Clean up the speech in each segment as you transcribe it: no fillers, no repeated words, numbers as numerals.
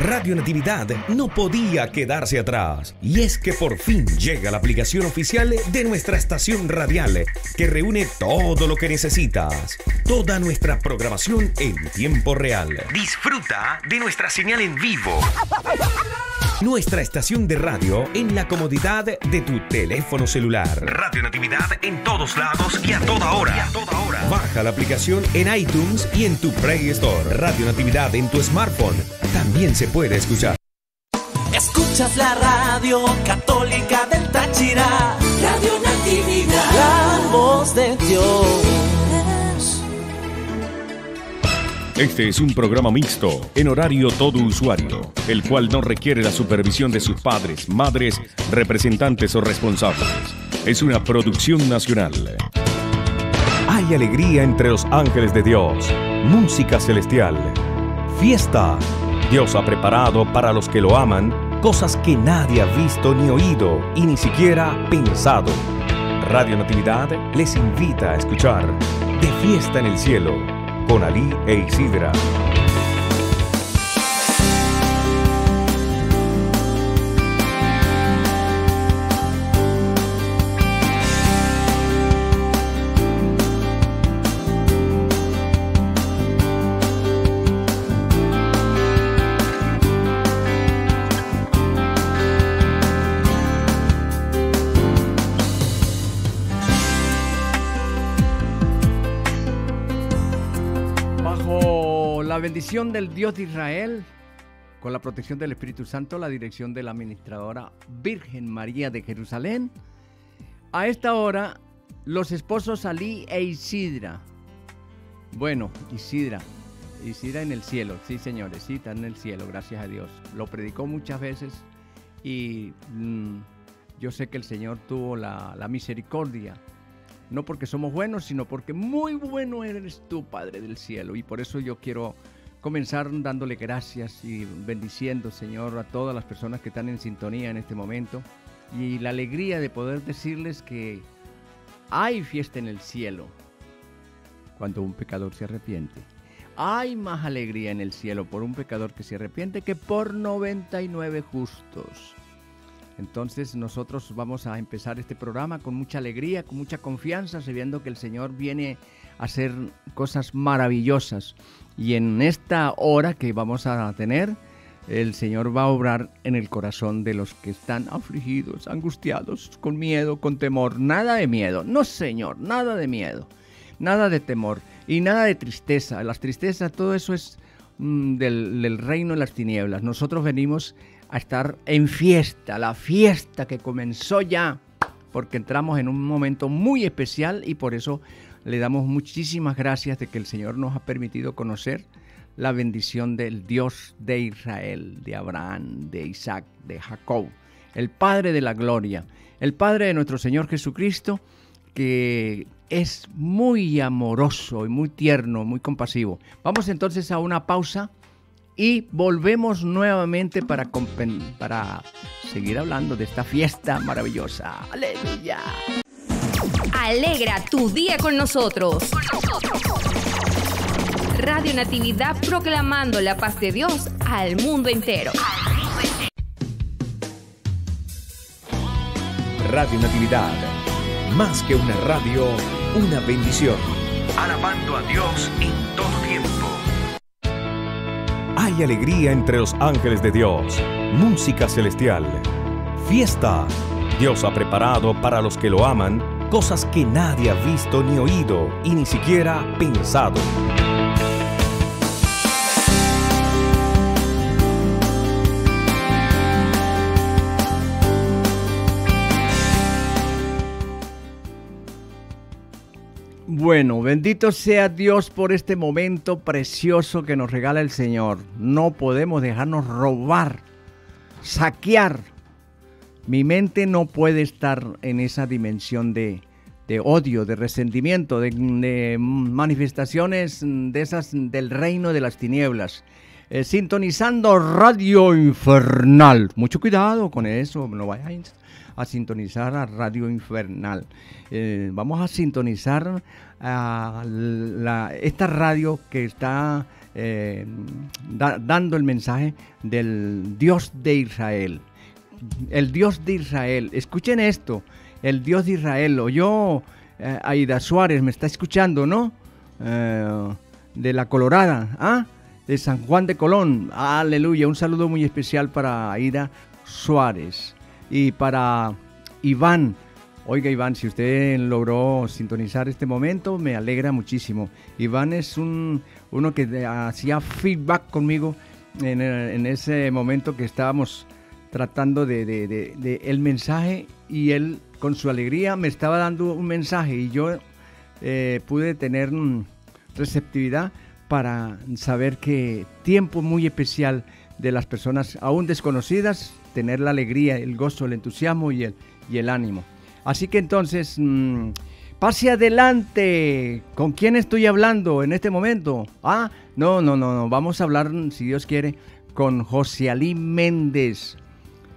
Radio Natividad no podía quedarse atrás, y es que por fin llega la aplicación oficial de nuestra estación radial, que reúne todo lo que necesitas, toda nuestra programación en tiempo real. Disfruta de nuestra señal en vivo. Nuestra estación de radio en la comodidad de tu teléfono celular. Radio Natividad en todos lados y a toda hora. Baja la aplicación en iTunes y en tu Play Store. Radio Natividad en tu smartphone también se puede escuchar. Escuchas la radio católica del Táchira. Radio Natividad, la voz de Dios. Este es un programa mixto, en horario todo usuario, el cual no requiere la supervisión de sus padres, madres, representantes o responsables. Es una producción nacional. Hay alegría entre los ángeles de Dios, música celestial, fiesta. Dios ha preparado para los que lo aman cosas que nadie ha visto ni oído y ni siquiera pensado. Radio Natividad les invita a escuchar De Fiesta en el Cielo, con Alí e Isidra. Bendición del Dios de Israel, con la protección del Espíritu Santo, la dirección de la administradora Virgen María de Jerusalén. A esta hora, los esposos Alí e Isidra. Bueno, Isidra en el cielo, sí señores, sí está en el cielo, gracias a Dios. Lo predicó muchas veces y yo sé que el Señor tuvo la misericordia. No porque somos buenos, sino porque muy bueno eres tú, Padre del Cielo. Y por eso yo quiero comenzar dándole gracias y bendiciendo, Señor, a todas las personas que están en sintonía en este momento. Y la alegría de poder decirles que hay fiesta en el cielo cuando un pecador se arrepiente. Hay más alegría en el cielo por un pecador que se arrepiente que por 99 justos. Entonces nosotros vamos a empezar este programa con mucha alegría, con mucha confianza, sabiendo que el Señor viene a hacer cosas maravillosas. Y en esta hora que vamos a tener, el Señor va a obrar en el corazón de los que están afligidos, angustiados, con miedo, con temor. Nada de miedo, no Señor, nada de miedo, nada de temor y nada de tristeza. Las tristezas, todo eso es del reino de las tinieblas. Nosotros venimos a estar en fiesta, la fiesta que comenzó ya, porque entramos en un momento muy especial y por eso le damos muchísimas gracias de que el Señor nos ha permitido conocer la bendición del Dios de Israel, de Abraham, de Isaac, de Jacob, el Padre de la Gloria, el Padre de nuestro Señor Jesucristo, que es muy amoroso y muy tierno, muy compasivo. Vamos entonces a una pausa y volvemos nuevamente para seguir hablando de esta fiesta maravillosa. ¡Aleluya! Alegra tu día con nosotros. Radio Natividad, proclamando la paz de Dios al mundo entero. Radio Natividad, más que una radio, una bendición. Alabando a Dios en todo tiempo. Hay alegría entre los ángeles de Dios, música celestial, fiesta. Dios ha preparado para los que lo aman cosas que nadie ha visto ni oído y ni siquiera pensado. Bueno, bendito sea Dios por este momento precioso que nos regala el Señor. No podemos dejarnos robar, saquear. Mi mente no puede estar en esa dimensión de odio, de resentimiento, de manifestaciones de esas del reino de las tinieblas. Sintonizando Radio Infernal. Mucho cuidado con eso, no vayáis a sintonizar a Radio Infernal. Vamos a sintonizar a esta radio que está dando el mensaje del Dios de Israel. El Dios de Israel, escuchen esto, el Dios de Israel, oyó Aida Suárez, me está escuchando, ¿no? De la Colorada, ¿ah? De San Juan de Colón, aleluya, un saludo muy especial para Aida Suárez y para Iván. Oiga, Iván, si usted logró sintonizar este momento, me alegra muchísimo. Iván es uno que hacía feedback conmigo en ese momento que estábamos tratando de el mensaje, y él con su alegría me estaba dando un mensaje y yo pude tener receptividad para saber que tiempo muy especial de las personas aún desconocidas, tener la alegría, el gozo, el entusiasmo y el ánimo. Así que entonces, pase adelante. ¿Con quién estoy hablando en este momento? Ah, no. Vamos a hablar, si Dios quiere, con José Alí Méndez.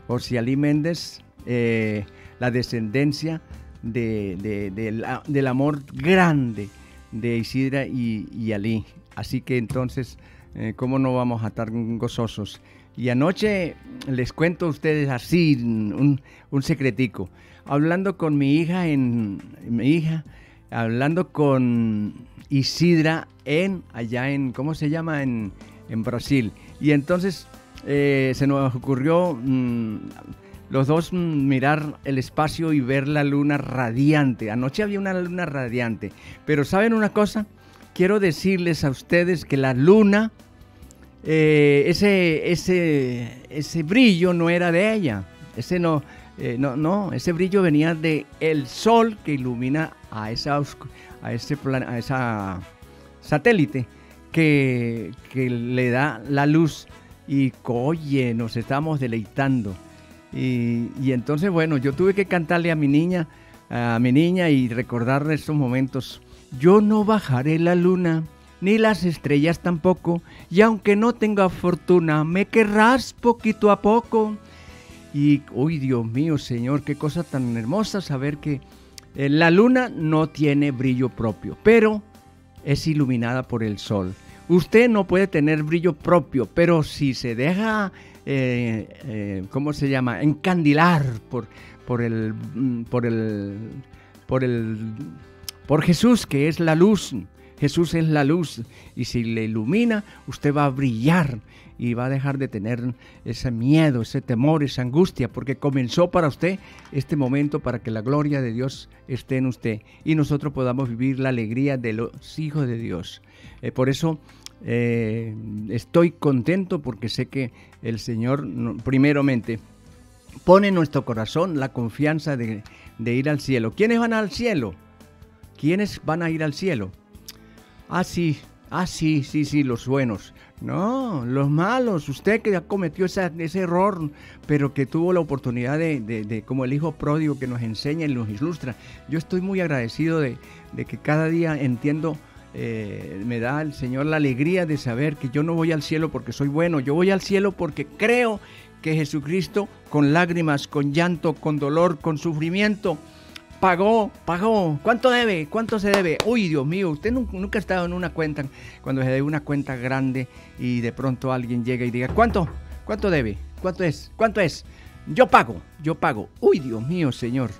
José Alí Méndez, la descendencia del amor grande de Isidra y Alí. Así que entonces, ¿cómo no vamos a estar gozosos? Y anoche les cuento a ustedes así un secretico. Hablando con mi hija, hablando con Isidra allá en, ¿cómo se llama? En Brasil. Y entonces se nos ocurrió los dos mirar el espacio y ver la luna radiante. Anoche había una luna radiante. Pero ¿saben una cosa? Quiero decirles a ustedes que la luna, ese brillo no era de ella. Ese no, no, ese brillo venía de el sol que ilumina a ese satélite que le da la luz. Y oye, nos estamos deleitando. Y entonces, bueno, yo tuve que cantarle a mi niña y recordar estos momentos. Yo no bajaré la luna, ni las estrellas tampoco, y aunque no tenga fortuna, me querrás poquito a poco. Y, uy, Dios mío, Señor, qué cosa tan hermosa saber que la luna no tiene brillo propio, pero es iluminada por el sol. Usted no puede tener brillo propio, pero si se deja, ¿cómo se llama?, encandilar por Jesús, que es la luz. Jesús es la luz, y si le ilumina, usted va a brillar y va a dejar de tener ese miedo, ese temor, esa angustia, porque comenzó para usted este momento para que la gloria de Dios esté en usted y nosotros podamos vivir la alegría de los hijos de Dios. Por eso estoy contento, porque sé que el Señor primeramente pone en nuestro corazón la confianza de ir al cielo. ¿Quiénes van al cielo? ¿Quiénes van a ir al cielo? Sí, los buenos. No, los malos. Usted que ya cometió ese error, pero que tuvo la oportunidad de como el hijo pródigo que nos enseña y nos ilustra. Yo estoy muy agradecido de que cada día entiendo, me da el Señor la alegría de saber que yo no voy al cielo porque soy bueno. Yo voy al cielo porque creo que Jesucristo, con lágrimas, con llanto, con dolor, con sufrimiento, pagó. ¿Cuánto debe? ¿Cuánto se debe? Uy, Dios mío, usted nunca ha estado en una cuenta, cuando se debe una cuenta grande y de pronto alguien llega y diga, ¿cuánto? ¿Cuánto debe? ¿Cuánto es? Yo pago. Uy, Dios mío, Señor.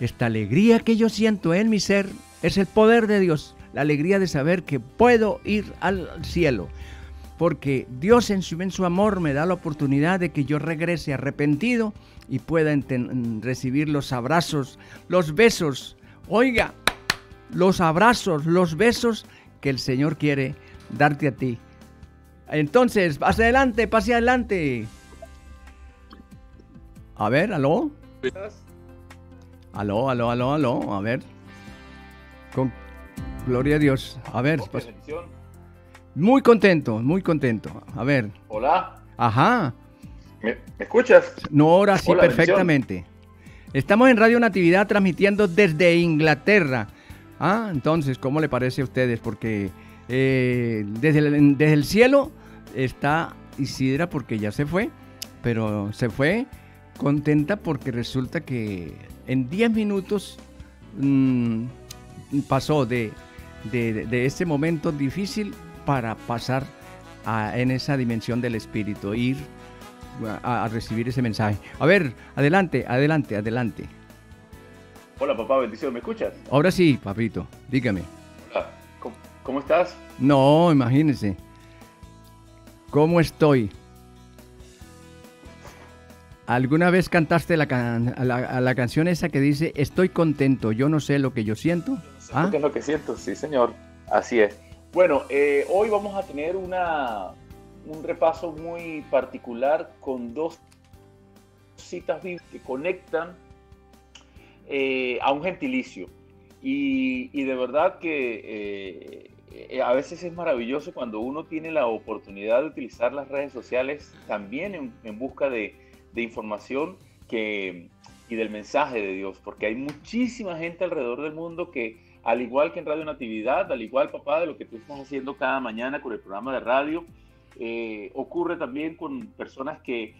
Esta alegría que yo siento en mi ser es el poder de Dios. La alegría de saber que puedo ir al cielo. Porque Dios en su inmenso amor me da la oportunidad de que yo regrese arrepentido y pueda recibir los abrazos, los besos. Oiga, los abrazos, los besos que el Señor quiere darte a ti. Entonces, pase adelante. A ver, ¿aló? Aló, a ver. Con gloria a Dios. A ver, pase. Muy contento. A ver. Hola. Ajá. ¿Me escuchas? No, ahora sí. Hola, perfectamente. Bendición. Estamos en Radio Natividad transmitiendo desde Inglaterra. Ah, entonces, ¿cómo le parece a ustedes? Porque desde el cielo está Isidra, porque ya se fue, pero se fue contenta porque resulta que en 10 minutos pasó de ese momento difícil para pasar en esa dimensión del Espíritu, ir a recibir ese mensaje. A ver, adelante. Hola, papá, bendición, ¿me escuchas? Ahora sí, papito, dígame. Hola, ¿cómo estás? No, imagínese. ¿Cómo estoy? ¿Alguna vez cantaste la canción esa que dice, estoy contento, yo no sé lo que yo siento? ¿Ah? ¿Qué es lo que siento? Sí, señor, así es. Bueno, hoy vamos a tener un repaso muy particular con dos citas bíblicas que conectan a un gentilicio. Y de verdad que a veces es maravilloso cuando uno tiene la oportunidad de utilizar las redes sociales también en busca de información y del mensaje de Dios, porque hay muchísima gente alrededor del mundo que, al igual que en Radio Natividad, al igual, papá, de lo que tú estás haciendo cada mañana con el programa de radio, ocurre también con personas que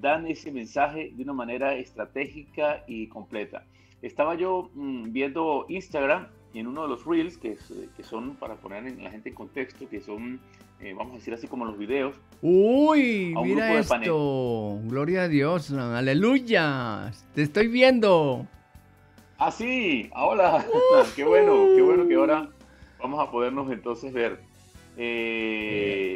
dan ese mensaje de una manera estratégica y completa. Estaba yo viendo Instagram y en uno de los Reels, que son, para poner a la gente en contexto, que son, vamos a decir así como los videos. ¡Uy! Mira esto. Gloria a Dios. ¡Aleluya! ¡Te estoy viendo! ¡Ah, sí! ¡Hola! ¡Qué bueno! ¡Qué bueno que ahora vamos a podernos entonces ver!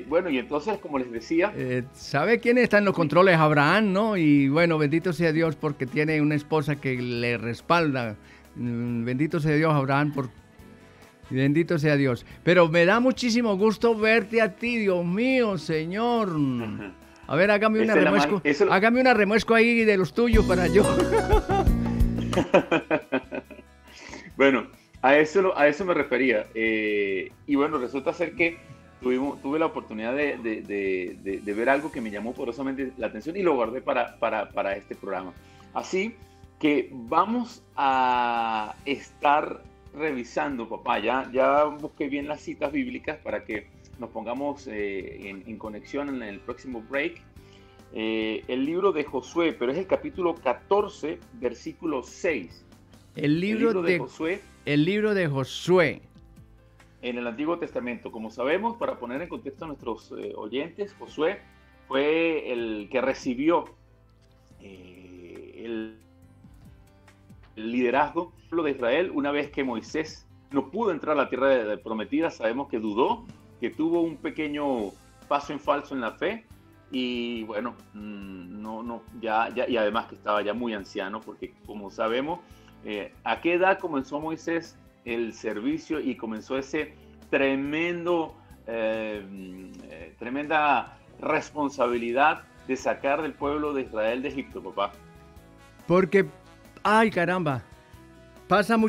Bueno, y entonces, como les decía... ¿Sabe quién está en los controles? Abraham, ¿no? Y bueno, bendito sea Dios porque tiene una esposa que le respalda. Bendito sea Dios, Abraham, porque... Bendito sea Dios. Pero me da muchísimo gusto verte a ti, Dios mío, Señor. A ver, hágame una remuesco. Hágame una remuesco ahí de los tuyos para yo. Bueno, a eso me refería. Y bueno, resulta ser que tuve la oportunidad de ver algo que me llamó poderosamente la atención y lo guardé para este programa. Así que vamos a estar... revisando, papá, ya busqué bien las citas bíblicas para que nos pongamos en conexión en el próximo break. El libro de Josué, pero es el capítulo 14, versículo 6. El libro de Josué. En el Antiguo Testamento, como sabemos, para poner en contexto a nuestros oyentes, Josué fue el que recibió el liderazgo de Israel una vez que Moisés no pudo entrar a la tierra prometida. Sabemos que dudó, que tuvo un pequeño paso en falso en la fe y bueno, y además que estaba ya muy anciano porque, como sabemos, a qué edad comenzó Moisés el servicio y comenzó ese tremenda responsabilidad de sacar del pueblo de Israel de Egipto, papá. Porque ¡ay, caramba! Pasamos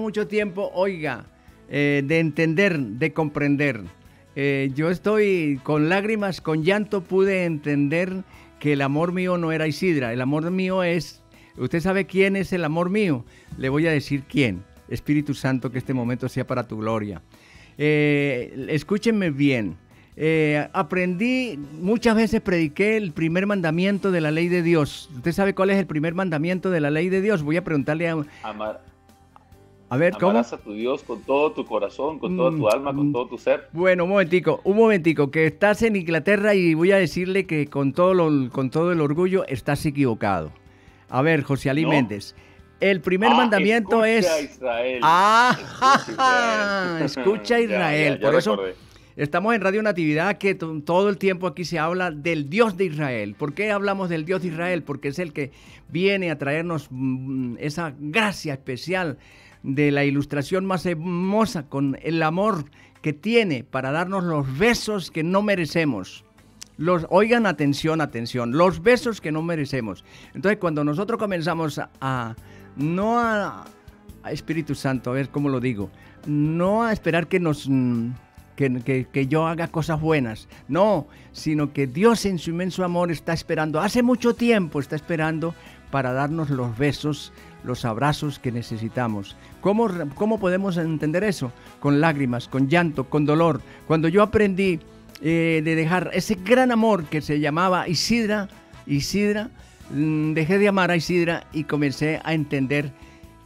mucho tiempo, oiga, de entender, de comprender. Yo estoy con lágrimas, con llanto, pude entender que el amor mío no era Isidra. El amor mío es... ¿Usted sabe quién es el amor mío? Le voy a decir quién. Espíritu Santo, que este momento sea para tu gloria. Escúchenme bien. Aprendí, muchas veces prediqué el primer mandamiento de la ley de Dios. ¿Usted sabe cuál es el primer mandamiento de la ley de Dios? Voy a preguntarle a... A ver, ¿cómo? Amarás a tu Dios con todo tu corazón, con toda tu alma, con todo tu ser. Bueno, un momentico, que estás en Inglaterra y voy a decirle que con todo el orgullo estás equivocado. A ver, José Alí Méndez. El primer mandamiento es... Escucha Israel. Escucha Israel. Por eso... Recordé. Estamos en Radio Natividad, que todo el tiempo aquí se habla del Dios de Israel. ¿Por qué hablamos del Dios de Israel? Porque es el que viene a traernos esa gracia especial de la ilustración más hermosa, con el amor que tiene para darnos los besos que no merecemos. Oigan, atención, los besos que no merecemos. Entonces, cuando nosotros comenzamos a Espíritu Santo, a ver cómo lo digo, no a esperar que nos... Que yo haga cosas buenas, no, sino que Dios en su inmenso amor está esperando, hace mucho tiempo está esperando para darnos los besos, los abrazos que necesitamos. ¿Cómo podemos entender eso? Con lágrimas, con llanto, con dolor. Cuando yo aprendí de dejar ese gran amor que se llamaba Isidra, dejé de amar a Isidra y comencé a entender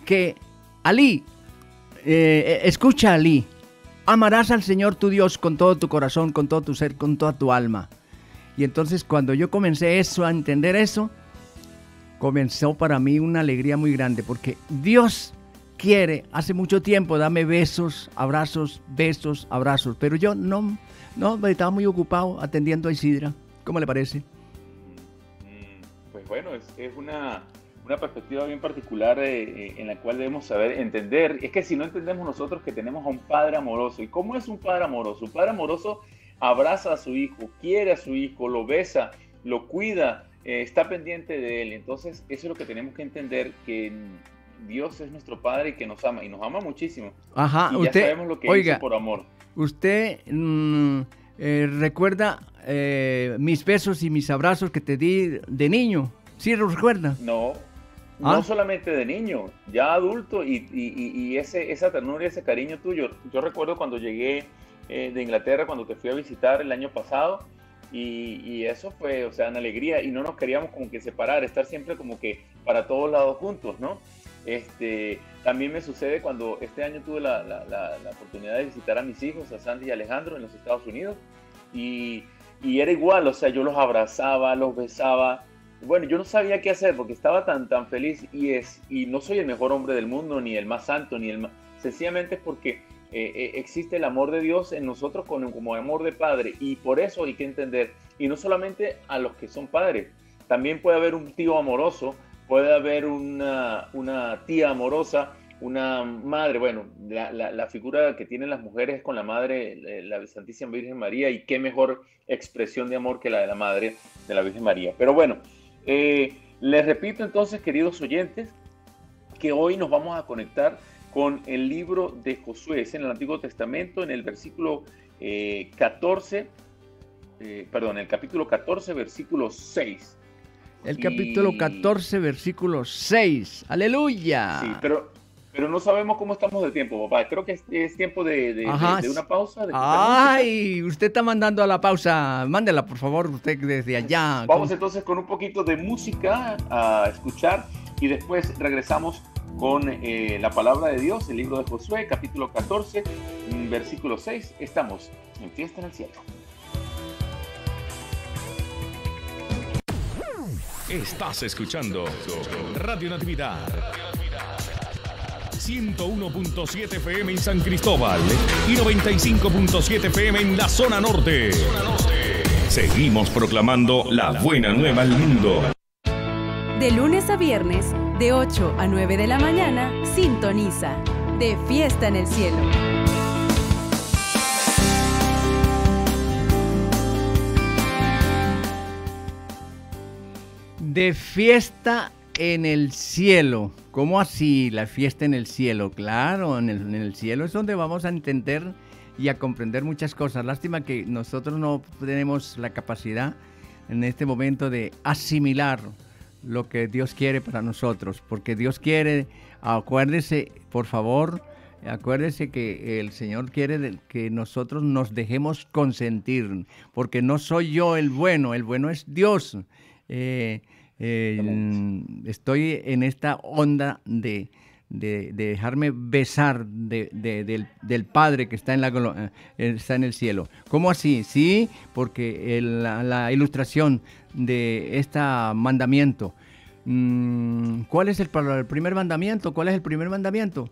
que Alí, escucha Alí, amarás al Señor tu Dios con todo tu corazón, con todo tu ser, con toda tu alma. Y entonces cuando yo comencé eso, a entender eso, comenzó para mí una alegría muy grande, porque Dios quiere, hace mucho tiempo, dame besos, abrazos, pero yo no estaba muy ocupado atendiendo a Isidra. ¿Cómo le parece? Pues bueno, es una perspectiva bien particular en la cual debemos saber entender. Es que si no entendemos nosotros que tenemos a un padre amoroso. ¿Y cómo es un padre amoroso? Un padre amoroso abraza a su hijo, quiere a su hijo, lo besa, lo cuida, está pendiente de él. Entonces eso es lo que tenemos que entender, que Dios es nuestro padre y que nos ama, y nos ama muchísimo. Ajá, y ya usted, sabemos lo que hizo por amor. Usted recuerda mis besos y mis abrazos que te di de niño. ¿Sí lo recuerda? No, no solamente de niño, ya adulto, y esa ternura y ese cariño tuyo. Yo recuerdo cuando llegué de Inglaterra, cuando te fui a visitar el año pasado, y eso fue, o sea, una alegría, y no nos queríamos como que separar, estar siempre como que para todos lados juntos, ¿no? También me sucede cuando este año tuve la oportunidad de visitar a mis hijos, a Sandy y Alejandro, en los Estados Unidos, y era igual, o sea, yo los abrazaba, los besaba. Bueno, yo no sabía qué hacer porque estaba tan feliz, y no soy el mejor hombre del mundo, ni el más santo, ni el más... Sencillamente es porque existe el amor de Dios en nosotros como amor de padre, y por eso hay que entender, y no solamente a los que son padres, también puede haber un tío amoroso, puede haber una tía amorosa, una madre. Bueno, la figura que tienen las mujeres es con la madre, la Santísima Virgen María, y qué mejor expresión de amor que la de la madre de la Virgen María. Pero bueno, les repito entonces, queridos oyentes, que hoy nos vamos a conectar con el libro de Josué, es en el Antiguo Testamento, en el versículo 14, perdón, el capítulo 14, versículo 6. El capítulo 14, versículo 6. ¡Aleluya! Sí, pero no sabemos cómo estamos de tiempo, papá. Creo que es tiempo de una pausa. ¡Ay! Usted está mandando a la pausa. Mándela, por favor, usted desde allá. Vamos entonces con un poquito de música a escuchar, y después regresamos con la palabra de Dios, el libro de Josué, capítulo 14, versículo 6. Estamos en Fiesta en el Cielo. Estás escuchando Radio Natividad 101.7 FM en San Cristóbal y 95.7 FM en la zona norte. Seguimos proclamando la buena nueva al mundo. De lunes a viernes, de 8 a 9 de la mañana, sintoniza De Fiesta en el Cielo. De fiesta en el cielo. ¿Cómo así la fiesta en el cielo? Claro, en el cielo es donde vamos a entender y a comprender muchas cosas. Lástima que nosotros no tenemos la capacidad en este momento de asimilar lo que Dios quiere para nosotros. Porque Dios quiere, acuérdese, por favor, acuérdese que el Señor quiere que nosotros nos dejemos consentir. Porque no soy yo el bueno es Dios. Estoy en esta onda de dejarme besar del Padre que está en el cielo. ¿Cómo así? Sí, porque la ilustración de este mandamiento. ¿Cuál es el primer mandamiento? ¿Cuál es el primer mandamiento?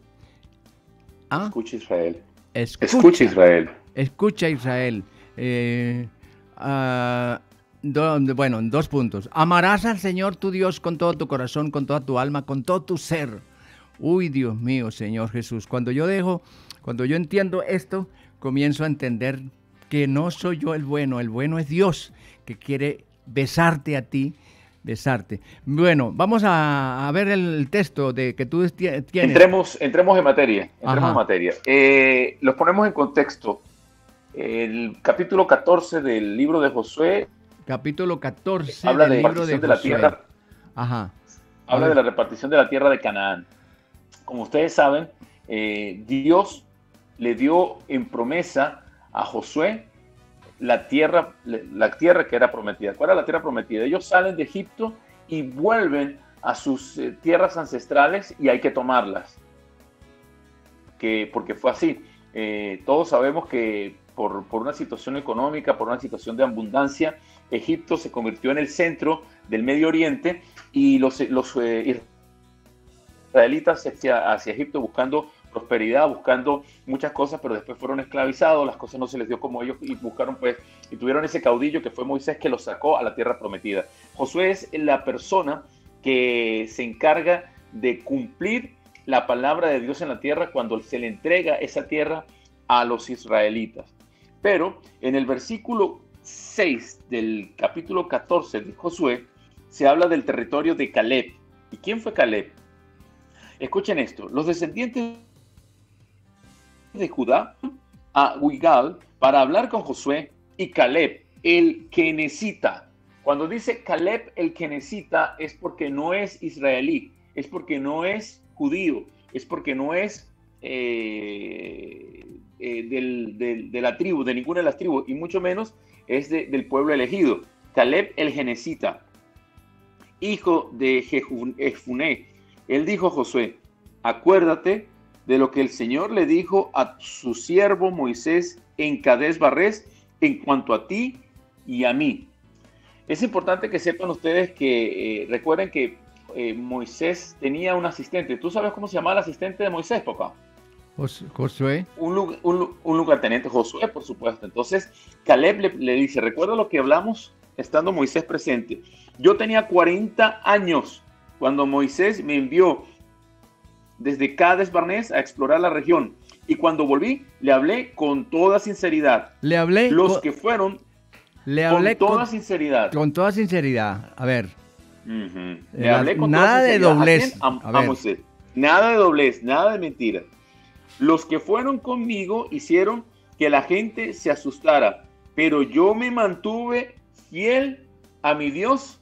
¿Ah? Escucha, Israel. Escucha, Israel. Escucha, Israel. Bueno, dos puntos. Amarás al Señor tu Dios con todo tu corazón, con toda tu alma, con todo tu ser. Uy, Dios mío, Señor Jesús. Cuando yo entiendo esto, comienzo a entender que no soy yo el bueno es Dios, que quiere besarte a ti, besarte. Bueno, vamos a ver el texto de que tú tienes. Entremos en materia. Entremos en materia. Los ponemos en contexto. El capítulo 14 del libro de Josué. Capítulo 14 habla del libro de la tierra. Ajá. Habla de la repartición de la tierra de Canaán. Como ustedes saben, Dios le dio en promesa a Josué la tierra que era prometida. ¿Cuál era la tierra prometida? Ellos salen de Egipto y vuelven a sus tierras ancestrales y hay que tomarlas. Porque fue así. Todos sabemos que por una situación económica, por una situación de abundancia, Egipto se convirtió en el centro del Medio Oriente y los israelitas hacia Egipto buscando prosperidad, buscando muchas cosas, pero después fueron esclavizados, las cosas no se les dio como ellos y buscaron pues, y tuvieron ese caudillo que fue Moisés que los sacó a la tierra prometida. Josué es la persona que se encarga de cumplir la palabra de Dios en la tierra cuando se le entrega esa tierra a los israelitas. Pero en el versículo 6 del capítulo 14 de Josué se habla del territorio de Caleb. ¿Y quién fue Caleb? Escuchen esto, los descendientes de Judá a Gilgal para hablar con Josué y Caleb, el Kenesita. Cuando dice Caleb el Kenesita es porque no es israelí, es porque no es judío, es porque no es de la tribu, de ninguna de las tribus, y mucho menos es del pueblo elegido. Caleb el Kenesita, hijo de Jefuné. Él dijo a Josué, acuérdate de lo que el Señor le dijo a su siervo Moisés en Cades Barnes en cuanto a ti y a mí. Es importante que sepan ustedes que recuerden que Moisés tenía un asistente. ¿Tú sabes cómo se llamaba el asistente de Moisés, papá? Josué. Un lugarteniente, Josué, por supuesto. Entonces, Caleb le dice, recuerda lo que hablamos estando Moisés presente. Yo tenía 40 años cuando Moisés me envió desde Cades Barnes a explorar la región. Y cuando volví, le hablé con toda sinceridad. Le hablé. Los que fueron, le hablé con toda sinceridad. Con toda sinceridad. A ver. Uh-huh. Le hablé con nada de doblez. A Moisés. Nada de doblez, nada de mentira. Los que fueron conmigo hicieron que la gente se asustara, pero yo me mantuve fiel a mi Dios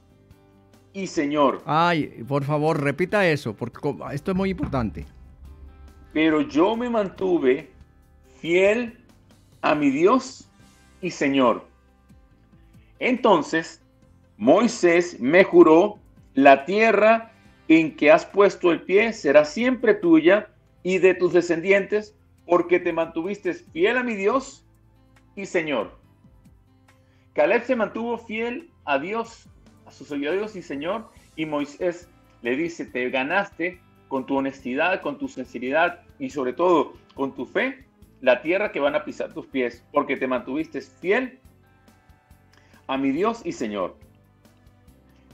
y Señor. Ay, por favor, repita eso, porque esto es muy importante. Pero yo me mantuve fiel a mi Dios y Señor. Entonces, Moisés me juró, la tierra en que has puesto el pie será siempre tuya y de tus descendientes, porque te mantuviste fiel a mi Dios y Señor. Caleb se mantuvo fiel a Dios, a su Dios y Señor, y Moisés le dice, te ganaste con tu honestidad, con tu sinceridad y sobre todo con tu fe, la tierra que van a pisar tus pies, porque te mantuviste fiel a mi Dios y Señor.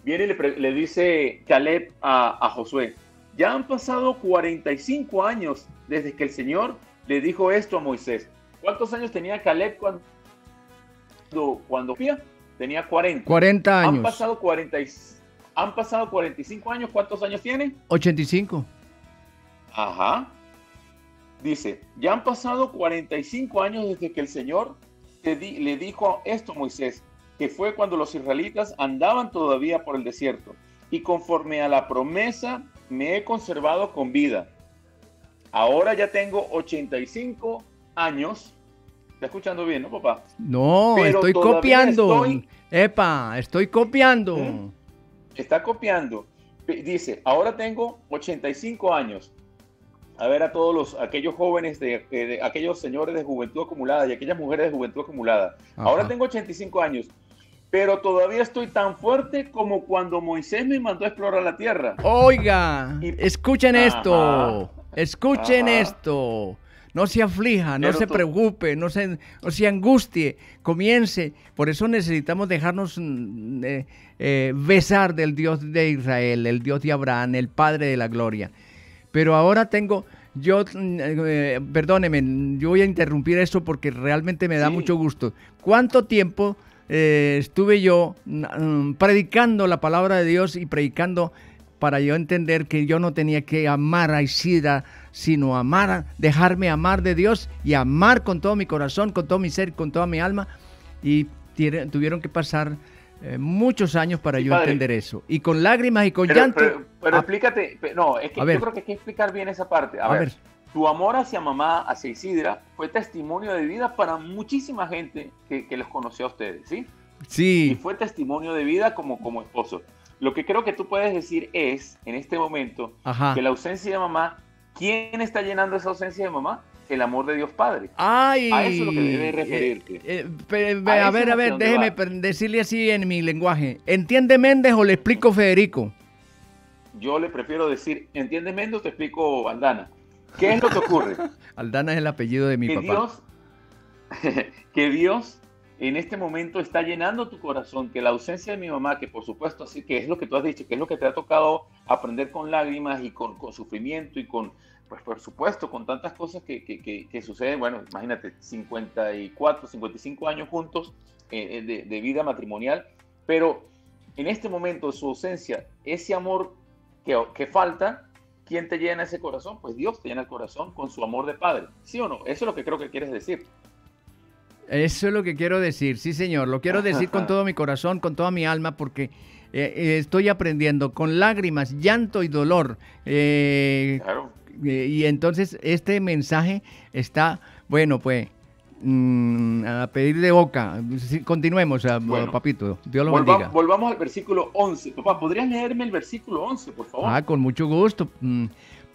Viene y le dice Caleb a Josué, ya han pasado 45 años desde que el Señor le dijo esto a Moisés. ¿Cuántos años tenía Caleb cuando tenía 40? 40 años. Han pasado 45 años. ¿Cuántos años tiene? 85. Ajá. Dice, ya han pasado 45 años desde que el Señor le dijo esto a Moisés, que fue cuando los israelitas andaban todavía por el desierto. Y conforme a la promesa, me he conservado con vida. Ahora ya tengo 85 años. ¿Está escuchando bien, no, papá? No, pero estoy copiando. Estoy copiando. Está copiando. Dice, ahora tengo 85 años. A ver a todos aquellos jóvenes, aquellos señores de juventud acumulada y aquellas mujeres de juventud acumulada. Ajá. Ahora tengo 85 años. Pero todavía estoy tan fuerte como cuando Moisés me mandó a explorar la tierra. Oiga, escuchen esto, escuchen esto. No se aflija, no se preocupe, no se angustie, comience. Por eso necesitamos dejarnos besar del Dios de Israel, el Dios de Abraham, el Padre de la Gloria. Pero ahora tengo... perdóneme, yo voy a interrumpir esto porque realmente me da mucho gusto. ¿Cuánto tiempo... estuve yo predicando la palabra de Dios y predicando para yo entender que yo no tenía que amar a Isida, sino dejarme amar de Dios y amar con todo mi corazón, con todo mi ser, con toda mi alma? Y tuvieron que pasar muchos años para yo entender eso. Y con lágrimas y con llanto. Pero explícate, no, es que yo creo que hay que explicar bien esa parte. A ver. Tu amor hacia mamá, hacia Isidra, fue testimonio de vida para muchísima gente que los conoció a ustedes, ¿sí? Sí. Y fue testimonio de vida como esposo. Lo que creo que tú puedes decir es, en este momento, que la ausencia de mamá, ¿quién está llenando esa ausencia de mamá? el amor de Dios Padre. Ay, a eso es lo que debe referirte. A ver, déjeme decirle así en mi lenguaje. ¿Entiende Méndez o le explico Federico? Yo le prefiero decir, ¿entiende Méndez o te explico Aldana? ¿Qué es lo que ocurre? Aldana es el apellido de mi papá. Que Dios en este momento está llenando tu corazón, que la ausencia de mi mamá, que por supuesto así que es lo que tú has dicho, que es lo que te ha tocado aprender con lágrimas y con sufrimiento y con, pues por supuesto, con tantas cosas que suceden. Bueno, imagínate, 54, 55 años juntos de vida matrimonial, pero en este momento su ausencia, ese amor que falta, ¿quién te llena ese corazón? Pues Dios te llena el corazón con su amor de Padre, ¿sí o no? Eso es lo que creo que quieres decir. Eso es lo que quiero decir, sí señor, lo quiero decir con todo mi corazón, con toda mi alma, porque estoy aprendiendo con lágrimas, llanto y dolor, claro. Y entonces este mensaje está, bueno pues, a pedir de boca, continuemos, bueno, papito, Dios los bendiga. Volvamos al versículo 11, papá, ¿podrías leerme el versículo 11, por favor? Ah, con mucho gusto,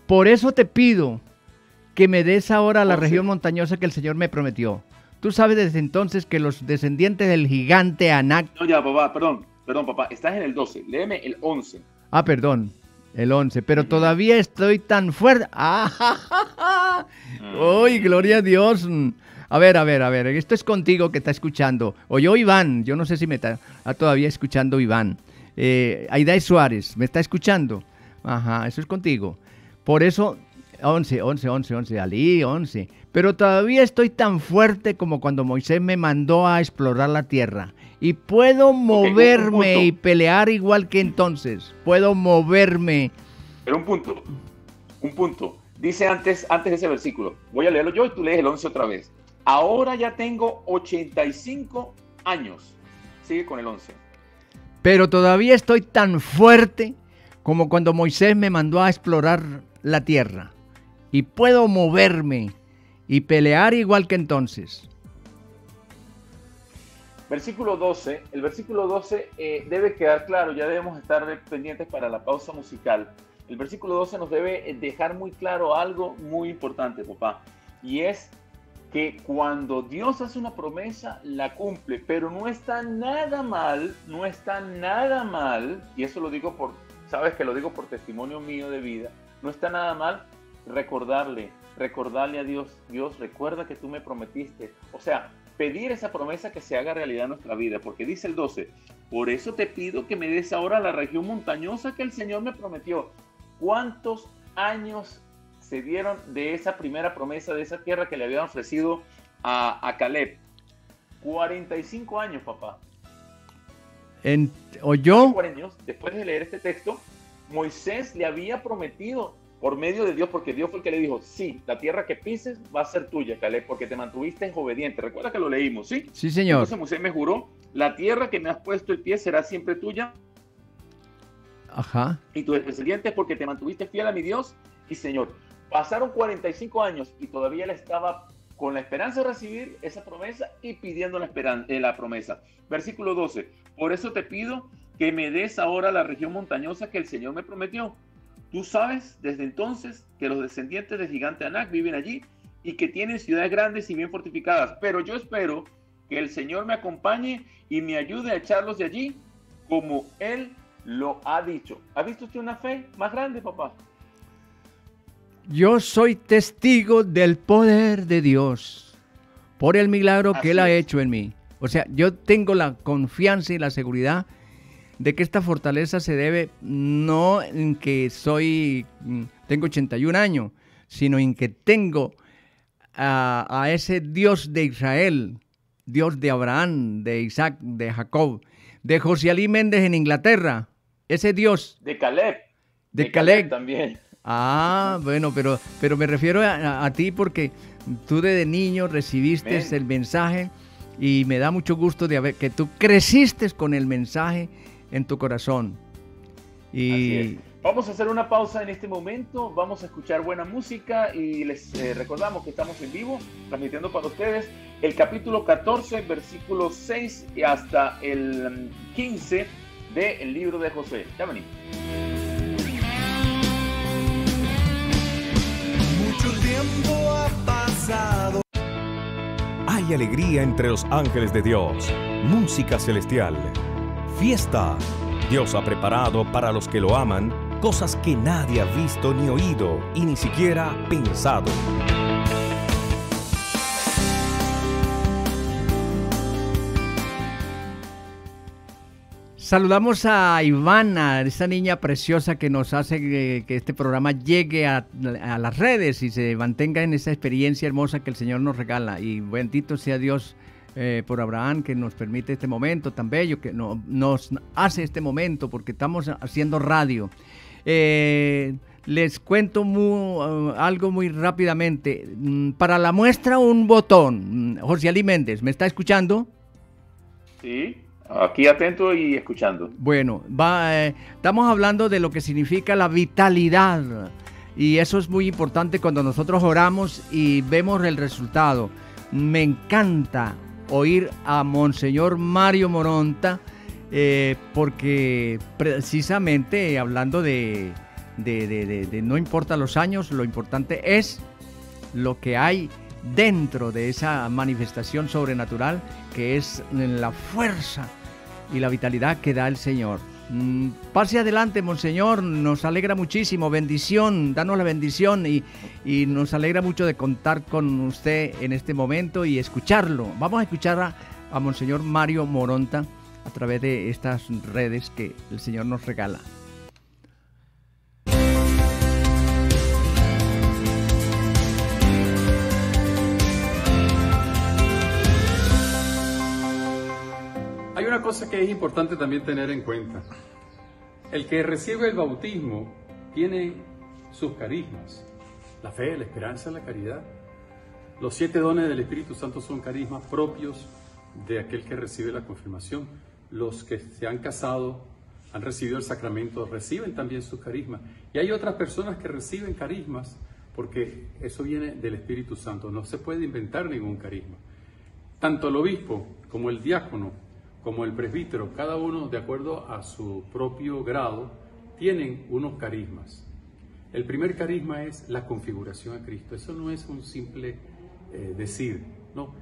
por eso te pido que me des ahora la región montañosa que el Señor me prometió. Tú sabes desde entonces que los descendientes del gigante Anak... No, ya, papá, perdón, papá, estás en el 12, léeme el 11. Ah, perdón, el 11, pero todavía estoy tan fuerte... ¡Ah, ja, ja, ja! ¡Ay, gloria a Dios! A ver, esto es contigo que está escuchando, o yo, Iván, yo no sé si me está todavía escuchando Iván. Aida Suárez, ¿me está escuchando? Ajá, eso es contigo. Por eso... 11, Alí, 11. Pero todavía estoy tan fuerte como cuando Moisés me mandó a explorar la tierra. Y puedo moverme y pelear igual que entonces. Puedo moverme. Pero un punto. Dice antes de ese versículo. Voy a leerlo yo y tú lees el 11 otra vez. Ahora ya tengo 85 años. Sigue con el 11. Pero todavía estoy tan fuerte como cuando Moisés me mandó a explorar la tierra. Y puedo moverme y pelear igual que entonces. Versículo 12. El versículo 12 debe quedar claro, ya debemos estar pendientes para la pausa musical. El versículo 12 nos debe dejar muy claro algo muy importante, papá. Y es que cuando Dios hace una promesa, la cumple. Pero no está nada mal, no está nada mal, y eso lo digo por, sabes que lo digo por testimonio mío de vida, no está nada mal recordarle a Dios, Dios, recuerda que tú me prometiste. O sea, pedir esa promesa que se haga realidad en nuestra vida, porque dice el 12, por eso te pido que me des ahora la región montañosa que el Señor me prometió. ¿Cuántos años se dieron de esa primera promesa, de esa tierra que le habían ofrecido a Caleb? 45 años, papá. ¿Oyó? Después de leer este texto, Moisés le había prometido por medio de Dios, porque Dios fue el que le dijo, sí, la tierra que pises va a ser tuya, Caleb, porque te mantuviste obediente. Recuerda que lo leímos, ¿sí? Sí, señor. Entonces Moisés me juró, la tierra que me has puesto el pie será siempre tuya. Ajá. Y tus descendientes, porque te mantuviste fiel a mi Dios y Señor. Pasaron 45 años y todavía él estaba con la esperanza de recibir esa promesa y pidiendo la promesa. Versículo 12. Por eso te pido que me des ahora la región montañosa que el Señor me prometió. Tú sabes desde entonces que los descendientes del gigante Anak viven allí y que tienen ciudades grandes y bien fortificadas. Pero yo espero que el Señor me acompañe y me ayude a echarlos de allí como Él lo ha dicho. ¿Ha visto usted una fe más grande, papá? Yo soy testigo del poder de Dios por el milagro que Él ha hecho en mí. O sea, yo tengo la confianza y la seguridad de que esta fortaleza se debe no en que tengo 81 años, sino en que tengo a ese Dios de Israel, Dios de Abraham, de Isaac, de Jacob, de José Alí Méndez en Inglaterra, ese Dios. De Caleb. De Caleb también. Ah, bueno, pero me refiero a ti porque tú desde niño recibiste el mensaje y me da mucho gusto de que tú creciste con el mensaje en tu corazón. Así es. Vamos a hacer una pausa en este momento, vamos a escuchar buena música y les recordamos que estamos en vivo transmitiendo para ustedes el capítulo 14, versículo 6 y hasta el 15 del libro de Josué. Ya venimos. tiempo ha pasado. Hay alegría entre los ángeles de Dios, música celestial, fiesta. Dios ha preparado para los que lo aman cosas que nadie ha visto ni oído y ni siquiera pensado. Saludamos a Ivana, esa niña preciosa que nos hace que este programa llegue a las redes y se mantenga en esa experiencia hermosa que el Señor nos regala. Y bendito sea Dios por Abraham, que nos permite este momento tan bello, que nos hace este momento, porque estamos haciendo radio. Les cuento algo muy rápidamente. Para la muestra, un botón. José Alí Méndez, ¿me está escuchando? Sí. Aquí atento y escuchando. Bueno, estamos hablando de lo que significa la vitalidad, y eso es muy importante cuando nosotros oramos y vemos el resultado. Me encanta oír a Monseñor Mario Moronta, porque precisamente hablando de no importa los años, lo importante es lo que hay dentro de esa manifestación sobrenatural, que es la fuerza y la vitalidad que da el Señor. Pase adelante, Monseñor, nos alegra muchísimo, bendición, danos la bendición, y nos alegra mucho de contar con usted en este momento y escucharlo. Vamos a escuchar a Monseñor Mario Moronta a través de estas redes que el Señor nos regala. Hay una cosa que es importante también tener en cuenta. El que recibe el bautismo tiene sus carismas. La fe, la esperanza, la caridad. Los 7 dones del Espíritu Santo son carismas propios de aquel que recibe la confirmación. Los que se han casado, han recibido el sacramento, reciben también sus carismas. Y hay otras personas que reciben carismas porque eso viene del Espíritu Santo. No se puede inventar ningún carisma. Tanto el obispo como el diácono, como el presbítero, cada uno de acuerdo a su propio grado, tienen unos carismas. El primer carisma es la configuración a Cristo. Eso no es un simple decir, no.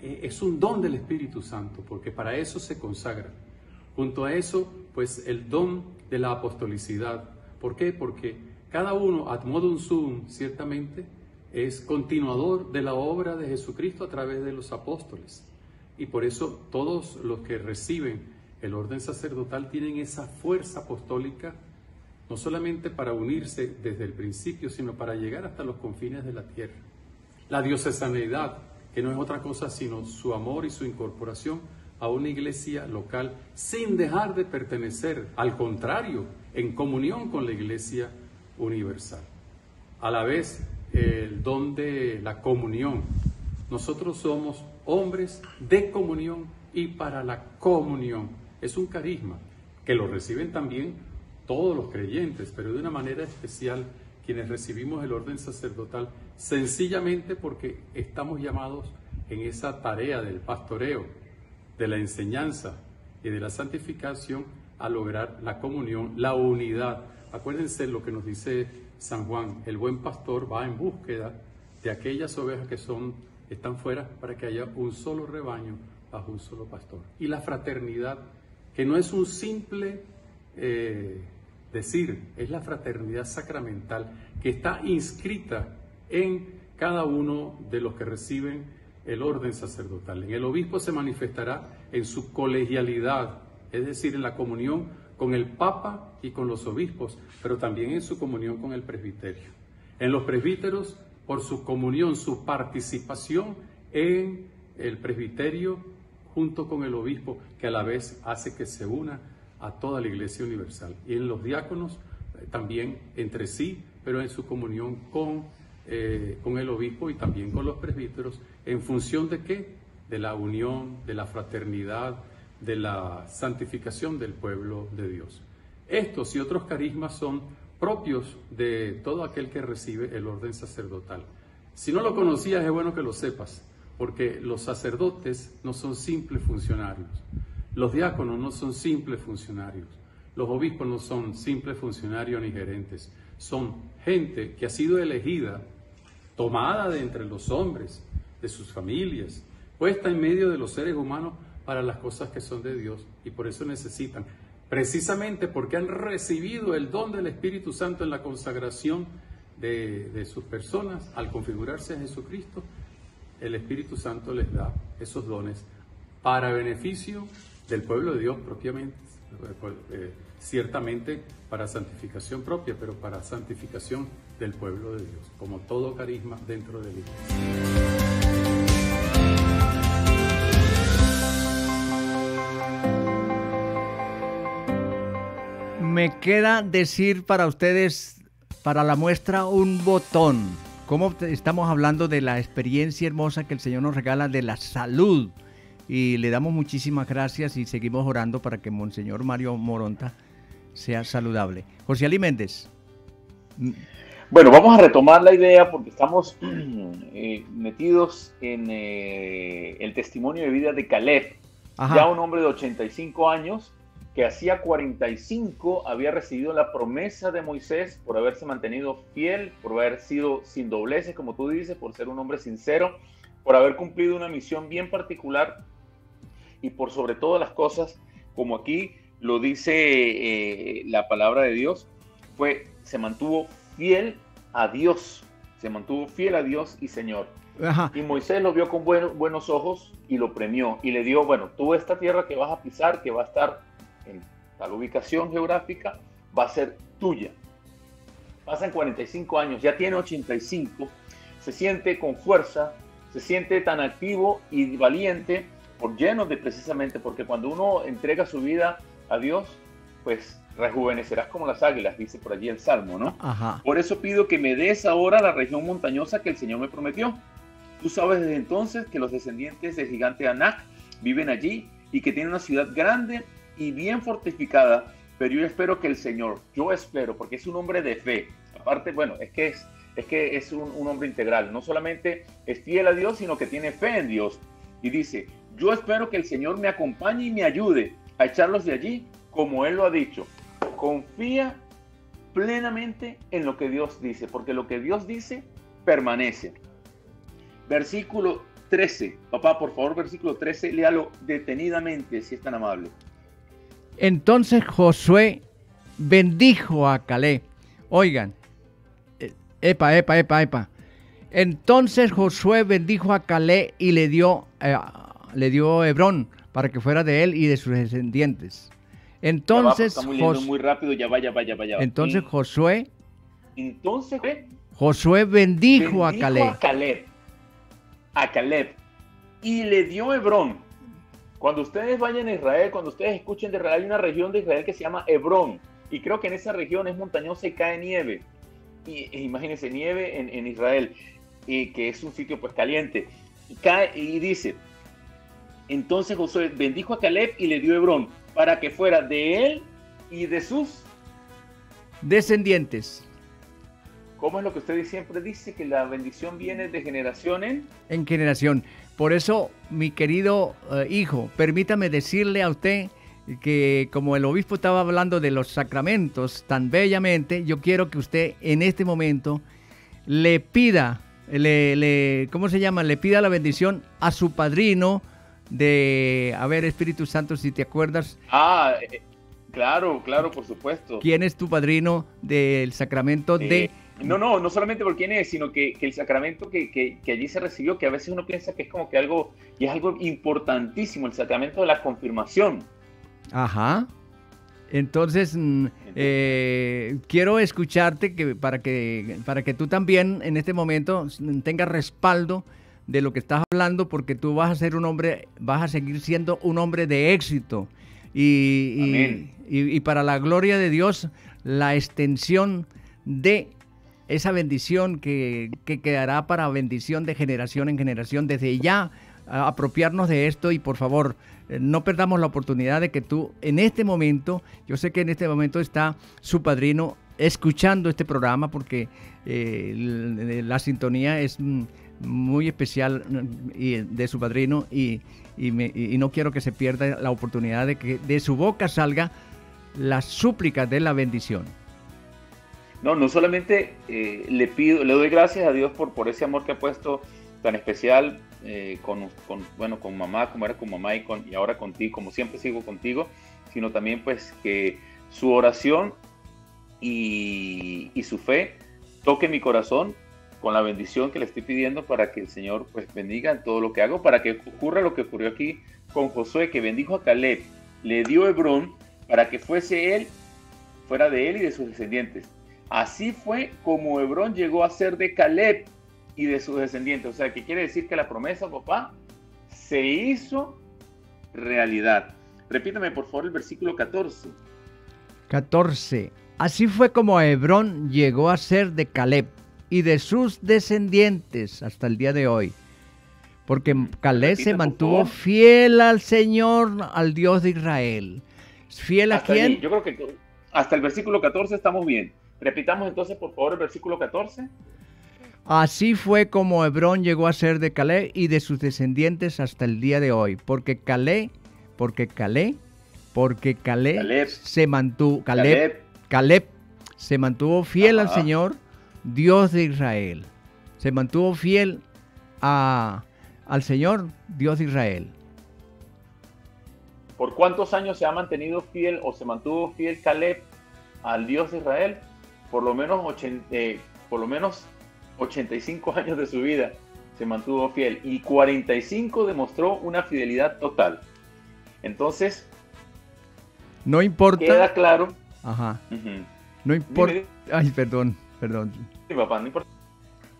Es un don del Espíritu Santo, porque para eso se consagra. Junto a eso, pues el don de la apostolicidad. ¿Por qué? Porque cada uno, ad modum sum, ciertamente, es continuador de la obra de Jesucristo a través de los apóstoles. Y por eso todos los que reciben el orden sacerdotal tienen esa fuerza apostólica, no solamente para unirse desde el principio, sino para llegar hasta los confines de la tierra. La diocesanidad, que no es otra cosa sino su amor y su incorporación a una iglesia local, sin dejar de pertenecer, al contrario, en comunión con la iglesia universal. A la vez, el don de la comunión. Nosotros somos hombres de comunión y para la comunión. Es un carisma que lo reciben también todos los creyentes, pero de una manera especial quienes recibimos el orden sacerdotal, sencillamente porque estamos llamados en esa tarea del pastoreo, de la enseñanza y de la santificación a lograr la comunión, la unidad. Acuérdense lo que nos dice San Juan: el buen pastor va en búsqueda de aquellas ovejas que están fuera, para que haya un solo rebaño bajo un solo pastor. Y la fraternidad, que no es un simple decir, es la fraternidad sacramental que está inscrita en cada uno de los que reciben el orden sacerdotal. En el obispo se manifestará en su colegialidad, es decir, en la comunión con el Papa y con los obispos, pero también en su comunión con el presbiterio. En los presbíteros, por su comunión, su participación en el presbiterio junto con el obispo, que a la vez hace que se una a toda la iglesia universal. Y en los diáconos también entre sí, pero en su comunión con el obispo y también con los presbíteros, ¿en función de qué? De la unión, de la fraternidad, de la santificación del pueblo de Dios. Estos y otros carismas son propios de todo aquel que recibe el orden sacerdotal. Si no lo conocías, es bueno que lo sepas, porque los sacerdotes no son simples funcionarios, los diáconos no son simples funcionarios, los obispos no son simples funcionarios ni gerentes, son gente que ha sido elegida tomada de entre los hombres, de sus familias, puesta en medio de los seres humanos para las cosas que son de Dios. Y por eso necesitan, precisamente porque han recibido el don del Espíritu Santo en la consagración de sus personas, al configurarse a Jesucristo, el Espíritu Santo les da esos dones para beneficio del pueblo de Dios propiamente, ciertamente para santificación propia, pero para santificación del pueblo de Dios, como todo carisma dentro de la iglesia. Me queda decir para ustedes, para la muestra, un botón. Como estamos hablando de la experiencia hermosa que el Señor nos regala de la salud, y le damos muchísimas gracias y seguimos orando para que Monseñor Mario Moronta sea saludable. José Alí Méndez. Bueno, vamos a retomar la idea porque estamos metidos en el testimonio de vida de Caleb. Ajá. Ya un hombre de 85 años, que hacía 45 había recibido la promesa de Moisés por haberse mantenido fiel, por haber sido sin dobleces, como tú dices, por ser un hombre sincero, por haber cumplido una misión bien particular y por sobre todas las cosas, como aquí lo dice la palabra de Dios, se mantuvo fiel a Dios, se mantuvo fiel a Dios y Señor. Ajá. Y Moisés lo vio con buenos ojos y lo premió y le dio, bueno, tú esta tierra que vas a pisar, que va a estar en tal ubicación geográfica, va a ser tuya. Pasan 45 años, ya tiene 85, se siente con fuerza, se siente tan activo y valiente, por lleno de, precisamente, porque cuando uno entrega su vida a Dios, pues rejuvenecerás como las águilas, dice por allí el Salmo, ¿no? Ajá. Por eso pido que me des ahora la región montañosa que el Señor me prometió. Tú sabes desde entonces que los descendientes del gigante Anak viven allí y que tienen una ciudad grande y bien fortificada, pero yo espero que el Señor, yo espero, porque es un hombre de fe, aparte, bueno, es que es un hombre integral, no solamente es fiel a Dios, sino que tiene fe en Dios, y dice, yo espero que el Señor me acompañe y me ayude a echarlos de allí, como Él lo ha dicho. Confía plenamente en lo que Dios dice, porque lo que Dios dice, permanece. Versículo 13, papá, por favor, versículo 13, léalo detenidamente, si es tan amable. Entonces Josué bendijo a Caleb. Oigan, Entonces Josué bendijo a Caleb y le dio Hebrón para que fuera de él y de sus descendientes. Entonces Josué bendijo a Caleb. Y le dio Hebrón. Cuando ustedes vayan a Israel, cuando ustedes escuchen de Israel, hay una región de Israel que se llama Hebrón. Y creo que en esa región es montañosa y cae nieve. Y imagínense, nieve en Israel, que es un sitio pues caliente. Y cae, y dice, entonces Josué bendijo a Caleb y le dio Hebrón para que fuera de él y de sus descendientes. ¿Cómo es lo que usted siempre dice? Que la bendición viene de generación en generación. Por eso, mi querido hijo, permítame decirle a usted que como el obispo estaba hablando de los sacramentos tan bellamente, yo quiero que usted en este momento le pida, le pida la bendición a su padrino de, a ver, Espíritu Santo, si te acuerdas. Ah, claro, claro, por supuesto. ¿Quién es tu padrino del sacramento de...? No solamente por quién es, sino que el sacramento que allí se recibió, que a veces uno piensa que es como que algo, y es algo importantísimo, el sacramento de la confirmación. Ajá. Entonces, quiero escucharte para que tú también en este momento tengas respaldo de lo que estás hablando, porque tú vas a ser un hombre, vas a seguir siendo un hombre de éxito. Y para la gloria de Dios, la extensión de esa bendición que quedará para bendición de generación en generación. Desde ya apropiarnos de esto y por favor no perdamos la oportunidad de que tú en este momento, yo sé que en este momento está su padrino escuchando este programa porque la sintonía es muy especial de su padrino y no quiero que se pierda la oportunidad de que de su boca salga la súplica de la bendición. No solamente le doy gracias a Dios por ese amor que ha puesto tan especial con mamá, como era con mamá y ahora contigo, como siempre sigo contigo, sino también pues que su oración y su fe toque mi corazón con la bendición que le estoy pidiendo para que el Señor pues bendiga en todo lo que hago, para que ocurra lo que ocurrió aquí con Josué, que bendijo a Caleb, le dio Hebrón para que fuera de él y de sus descendientes. Así fue como Hebrón llegó a ser de Caleb y de sus descendientes. O sea, que quiere decir que la promesa, papá, se hizo realidad. Repítame, por favor, el versículo 14. 14. Así fue como Hebrón llegó a ser de Caleb y de sus descendientes hasta el día de hoy. Porque Caleb se mantuvo fiel al Señor, al Dios de Israel. ¿Fiel a quién? Ahí, yo creo que hasta el versículo 14 estamos bien. Repitamos entonces, por favor, el versículo 14. Así fue como Hebrón llegó a ser de Caleb y de sus descendientes hasta el día de hoy. Porque Caleb se mantuvo fiel al Señor, Dios de Israel. Se mantuvo fiel al Señor, Dios de Israel. ¿Por cuántos años se ha mantenido fiel o se mantuvo fiel Caleb al Dios de Israel? Por lo menos 85 años de su vida se mantuvo fiel y 45 demostró una fidelidad total. Entonces, no importa. Queda claro. Ajá. Uh-huh. No importa. Ay, perdón. Sí, papá, no importa.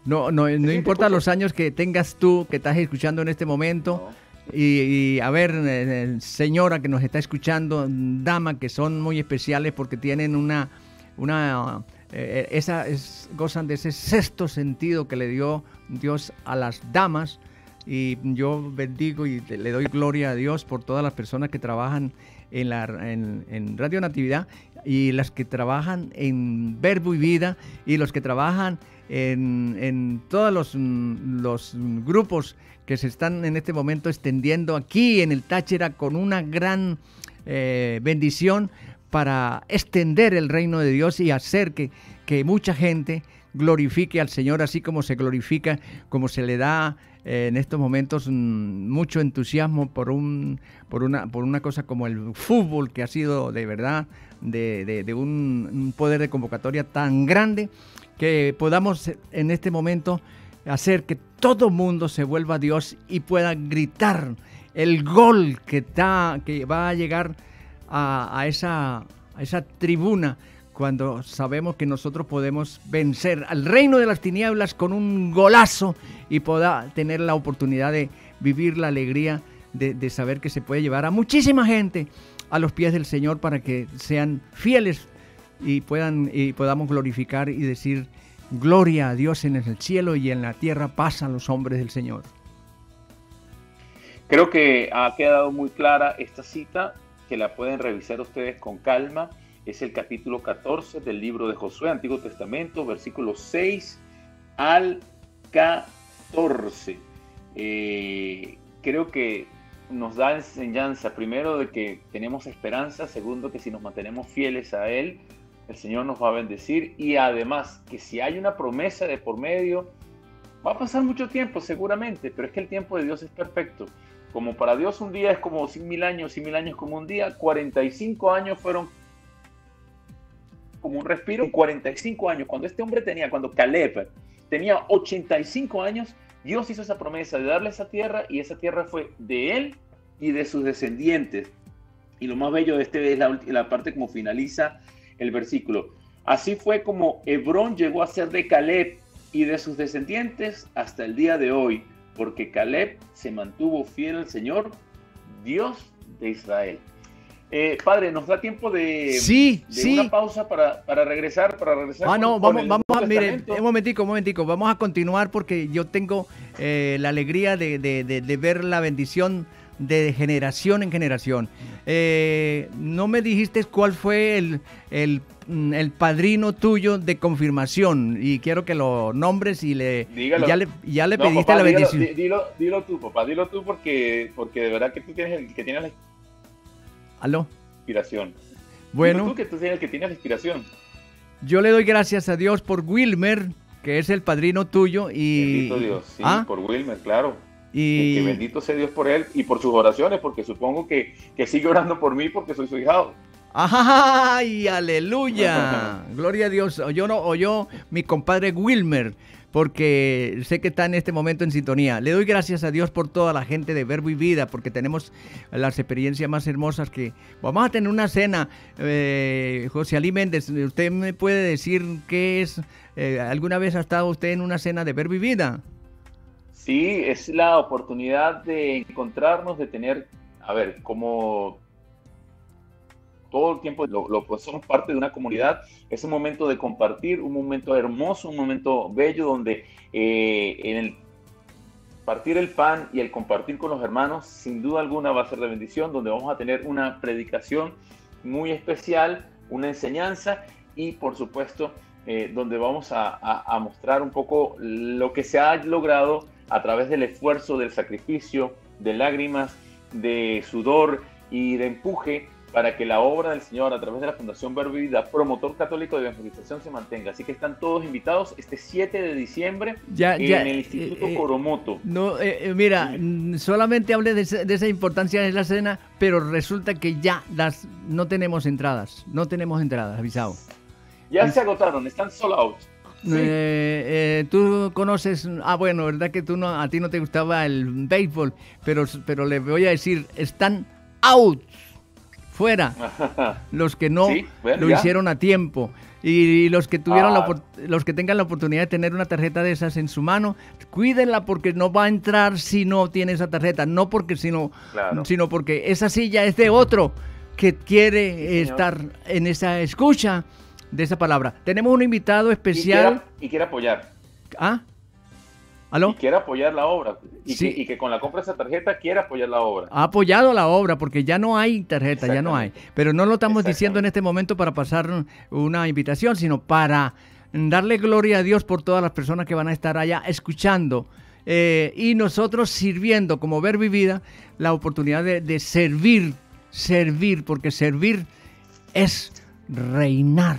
No importa los años que tengas tú, que estás escuchando en este momento. No. Y a ver, señora que nos está escuchando, dama, que son muy especiales porque tienen gozan de ese sexto sentido que le dio Dios a las damas. Y yo bendigo y le doy gloria a Dios por todas las personas que trabajan en Radio Natividad y las que trabajan en Verbo y Vida y los que trabajan en todos los grupos que se están en este momento extendiendo aquí en el Táchira con una gran bendición para extender el reino de Dios y hacer que mucha gente glorifique al Señor, así como se glorifica, como se le da en estos momentos mucho entusiasmo por una cosa como el fútbol, que ha sido de verdad de un poder de convocatoria tan grande, que podamos en este momento hacer que todo mundo se vuelva a Dios y pueda gritar el gol que va a llegar a esa tribuna, cuando sabemos que nosotros podemos vencer al reino de las tinieblas con un golazo y poder tener la oportunidad de vivir la alegría de saber que se puede llevar a muchísima gente a los pies del Señor para que sean fieles y podamos glorificar y decir: gloria a Dios en el cielo y en la tierra pasan los hombres del Señor. Creo que ha quedado muy clara esta cita, que la pueden revisar ustedes con calma. Es el capítulo 14 del libro de Josué, Antiguo Testamento, versículos 6 al 14. Creo que nos da enseñanza, primero, de que tenemos esperanza, segundo, que si nos mantenemos fieles a Él, el Señor nos va a bendecir, y además que si hay una promesa de por medio, va a pasar mucho tiempo seguramente, pero es que el tiempo de Dios es perfecto. Como para Dios un día es como 100.000 años, 100.000 años como un día, 45 años fueron como un respiro. 45 años, cuando Caleb tenía 85 años, Dios hizo esa promesa de darle esa tierra, y esa tierra fue de él y de sus descendientes. Y lo más bello de es la parte como finaliza el versículo. Así fue como Hebrón llegó a ser de Caleb y de sus descendientes hasta el día de hoy, porque Caleb se mantuvo fiel al Señor, Dios de Israel. Padre, ¿nos da tiempo de una pausa para regresar? Vamos, mire, un momentico, vamos a continuar porque yo tengo la alegría de ver la bendición de generación en generación. No me dijiste cuál fue el padrino tuyo de confirmación, y quiero que lo nombres y ya le pediste, papá, la bendición. Dilo tú, papá, dilo tú, porque de verdad que tú tienes la inspiración. Bueno. Tú que tienes la inspiración. Yo le doy gracias a Dios por Wilmer, que es el padrino tuyo. Y... Bendito Dios, sí, ¿ah? Por Wilmer, claro. Y... que bendito sea Dios por él y por sus oraciones, porque supongo que sigue orando por mí porque soy su hijado. ¡Ay, aleluya! Gloria a Dios. Oyó mi compadre Wilmer, porque sé que está en este momento en sintonía. Le doy gracias a Dios por toda la gente de Verbo y Vida, porque tenemos las experiencias más hermosas que... Vamos a tener una cena, José Alí Méndez. ¿Usted me puede decir qué es? ¿Alguna vez ha estado usted en una cena de Verbo y Vida? Sí, es la oportunidad de encontrarnos, de tener, a ver, como todo el tiempo pues somos parte de una comunidad, es un momento de compartir, un momento hermoso, un momento bello, donde en el partir el pan y el compartir con los hermanos, sin duda alguna va a ser de bendición, donde vamos a tener una predicación muy especial, una enseñanza y, por supuesto, donde vamos a mostrar un poco lo que se ha logrado a través del esfuerzo, del sacrificio, de lágrimas, de sudor y de empuje para que la obra del Señor a través de la Fundación Verbo y Vida, promotor católico de evangelización, se mantenga. Así que están todos invitados este 7 de diciembre en el Instituto Coromoto. No, mira, sí. Solamente hablé de esa importancia de la cena, pero resulta que ya no tenemos entradas, avisado. Ya se agotaron, están sold out. Sí. Tú conoces, bueno, verdad que tú no, a ti no te gustaba el béisbol, pero les voy a decir, están out, fuera, los que no lo hicieron a tiempo. Y los que tuvieron los que tengan la oportunidad de tener una tarjeta de esas en su mano, cuídenla, porque no va a entrar si no tiene esa tarjeta, no porque sino porque esa silla es de otro que quiere estar en esa escucha de esa palabra. Tenemos un invitado especial. Y quiere apoyar. ¿Ah? ¿Aló? Y quiere apoyar la obra. Y que con la compra de esa tarjeta quiere apoyar la obra. Ha apoyado la obra, porque ya no hay tarjeta, ya no hay. Pero no lo estamos diciendo en este momento para pasar una invitación, sino para darle gloria a Dios por todas las personas que van a estar allá escuchando. Y nosotros sirviendo, como Verbo y Vida, la oportunidad de servir, porque servir es reinar.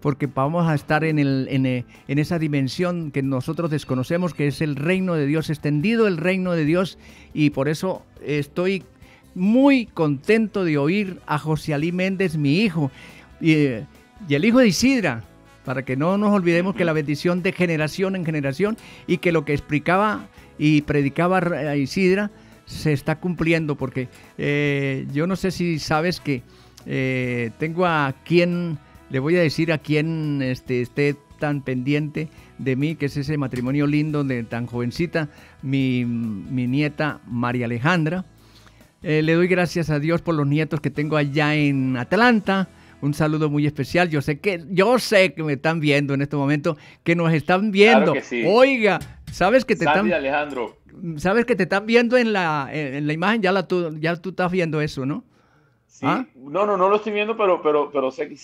Porque vamos a estar en esa dimensión que nosotros desconocemos, que es el reino de Dios, extendido el reino de Dios. Y por eso estoy muy contento de oír a José Alí Méndez, mi hijo, y el hijo de Isidra, para que no nos olvidemos que la bendición de generación en generación, y que lo que explicaba y predicaba a Isidra se está cumpliendo, porque yo no sé si sabes que tengo a quien... Le voy a decir a quien esté tan pendiente de mí, que es ese matrimonio lindo de tan jovencita, mi nieta María Alejandra. Le doy gracias a Dios por los nietos que tengo allá en Atlanta. Un saludo muy especial. Yo sé que me están viendo en este momento, que nos están viendo. Claro que sí. Oiga, ¿sabes que te Sandy, están... Alejandro. ¿Sabes que te están viendo en la imagen? Ya tú estás viendo eso, ¿no? Sí. ¿Ah? No lo estoy viendo, pero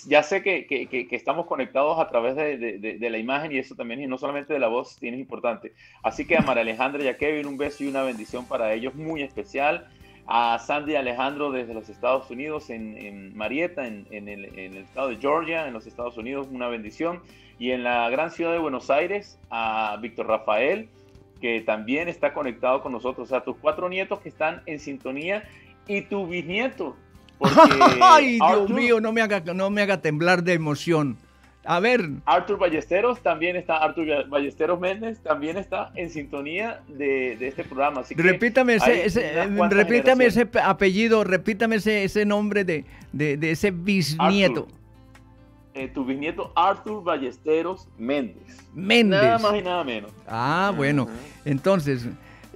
ya sé que estamos conectados a través de la imagen, y eso también, y no solamente de la voz, es importante. Así que a María Alejandra y a Kevin, un beso y una bendición para ellos muy especial. A Sandy y Alejandro desde los Estados Unidos, en Marietta, en el estado de Georgia, en los Estados Unidos, una bendición. Y en la gran ciudad de Buenos Aires, a Víctor Rafael, que también está conectado con nosotros. O sea, tus 4 nietos que están en sintonía, y tu bisnieto. Ay, Dios mío, no me haga temblar de emoción. A ver. Arthur Ballesteros Méndez también está en sintonía de este programa. Así que repítame ese apellido, repítame ese nombre de ese bisnieto. Tu bisnieto Arthur Ballesteros Méndez. Nada más y nada menos. Bueno. Entonces,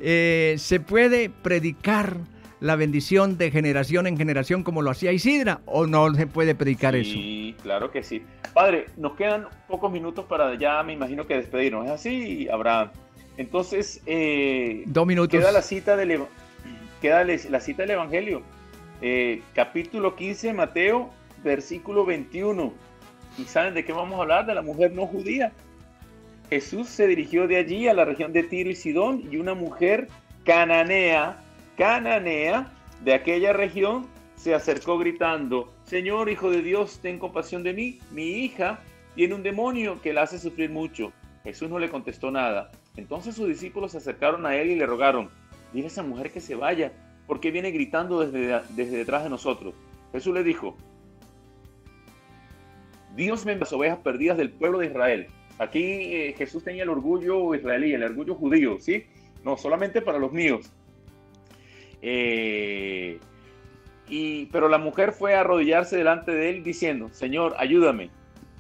se puede predicar la bendición de generación en generación, como lo hacía Isidra, ¿o no se puede predicar eso? Sí, claro que sí. Padre, nos quedan pocos minutos para ya, me imagino, que despedirnos. ¿Es así, Abraham? Entonces, 2 minutos. Queda la cita del Evangelio. Capítulo 15 de Mateo, versículo 21. ¿Y saben de qué vamos a hablar? De la mujer no judía. Jesús se dirigió de allí a la región de Tiro y Sidón, y una mujer cananea de aquella región se acercó gritando: Señor, Hijo de Dios, ten compasión de mí, mi hija tiene un demonio que la hace sufrir mucho. Jesús no le contestó nada. Entonces sus discípulos se acercaron a él y le rogaron, dile a esa mujer que se vaya, porque viene gritando desde detrás de nosotros. Jesús le dijo, Dios me envió las ovejas perdidas del pueblo de Israel. Aquí Jesús tenía el orgullo israelí, el orgullo judío, ¿sí? No, solamente para los míos. Pero la mujer fue a arrodillarse delante de él diciendo, Señor, ayúdame.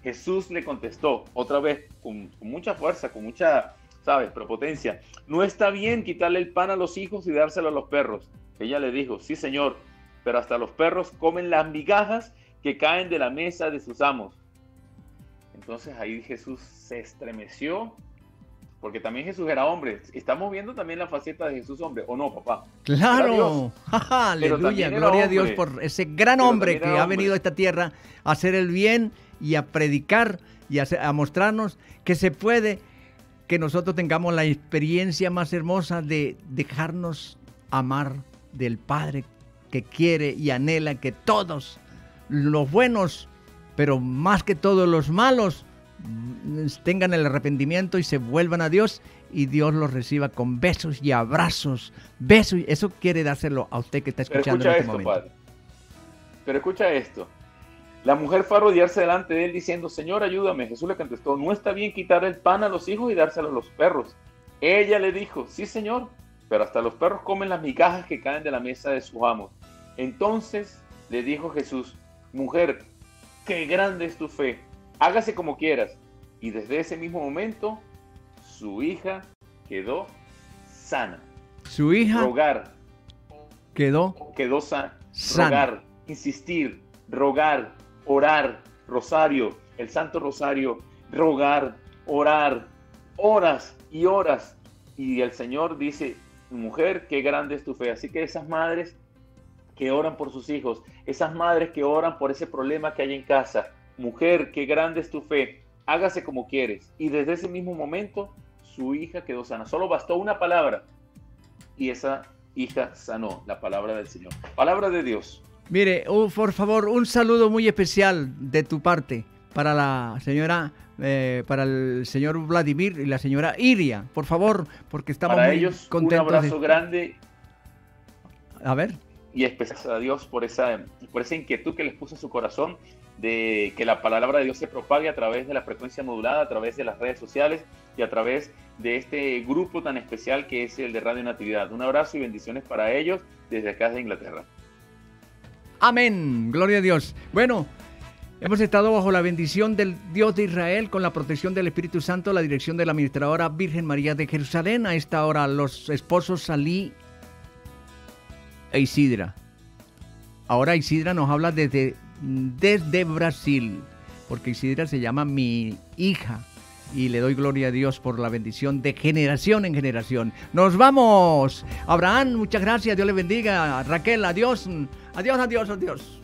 Jesús le contestó otra vez con mucha fuerza, con mucha, ¿sabes?, prepotencia. No está bien quitarle el pan a los hijos y dárselo a los perros. Ella le dijo, sí, Señor, pero hasta los perros comen las migajas que caen de la mesa de sus amos. Entonces ahí Jesús se estremeció, porque también Jesús era hombre. Estamos viendo también la faceta de Jesús hombre, ¿o no, papá? ¡Claro! ¡Aleluya! Gloria a Dios por ese gran hombre que ha venido a esta tierra a hacer el bien y a predicar y a mostrarnos que se puede, que nosotros tengamos la experiencia más hermosa de dejarnos amar del Padre que quiere y anhela que todos los buenos, pero más que todos los malos, tengan el arrepentimiento y se vuelvan a Dios, y Dios los reciba con besos y abrazos. Besos, y eso quiere dárselo a usted que está escuchando en este momento. Padre, pero escucha esto. La mujer fue a rodearse delante de él diciendo, Señor, ayúdame. Jesús le contestó, no está bien quitar el pan a los hijos y dárselo a los perros. Ella le dijo, sí, Señor, pero hasta los perros comen las migajas que caen de la mesa de sus amos. Entonces le dijo Jesús, mujer, qué grande es tu fe, hágase como quieras. Y desde ese mismo momento, su hija quedó sana. Su hija quedó sana. Rogar, insistir, rogar, orar, rosario, el Santo Rosario, rogar, orar, horas y horas. Y el Señor dice, mujer, qué grande es tu fe. Así que esas madres que oran por sus hijos, esas madres que oran por ese problema que hay en casa, mujer, qué grande es tu fe, hágase como quieres. Y desde ese mismo momento, su hija quedó sana. Solo bastó una palabra y esa hija sanó, la palabra del Señor. Palabra de Dios. Mire, por favor, un saludo muy especial de tu parte para la señora, para el señor Vladimir y la señora Iria, por favor, porque estamos para muy ellos, contentos. Un abrazo grande. A ver. Y gracias a Dios por esa inquietud que les puso en su corazón de que la palabra de Dios se propague a través de la frecuencia modulada, a través de las redes sociales y a través de este grupo tan especial que es el de Radio Natividad. Un abrazo y bendiciones para ellos desde acá de Inglaterra. Amén, gloria a Dios. Bueno, hemos estado bajo la bendición del Dios de Israel, con la protección del Espíritu Santo, la dirección de la administradora Virgen María de Jerusalén. A esta hora los esposos Alí e Isidra. Ahora Isidra nos habla desde Brasil, porque Isidra se llama mi hija, y le doy gloria a Dios por la bendición de generación en generación. ¡Nos vamos! Abraham, muchas gracias, Dios le bendiga. Raquel, adiós. Adiós, adiós, adiós.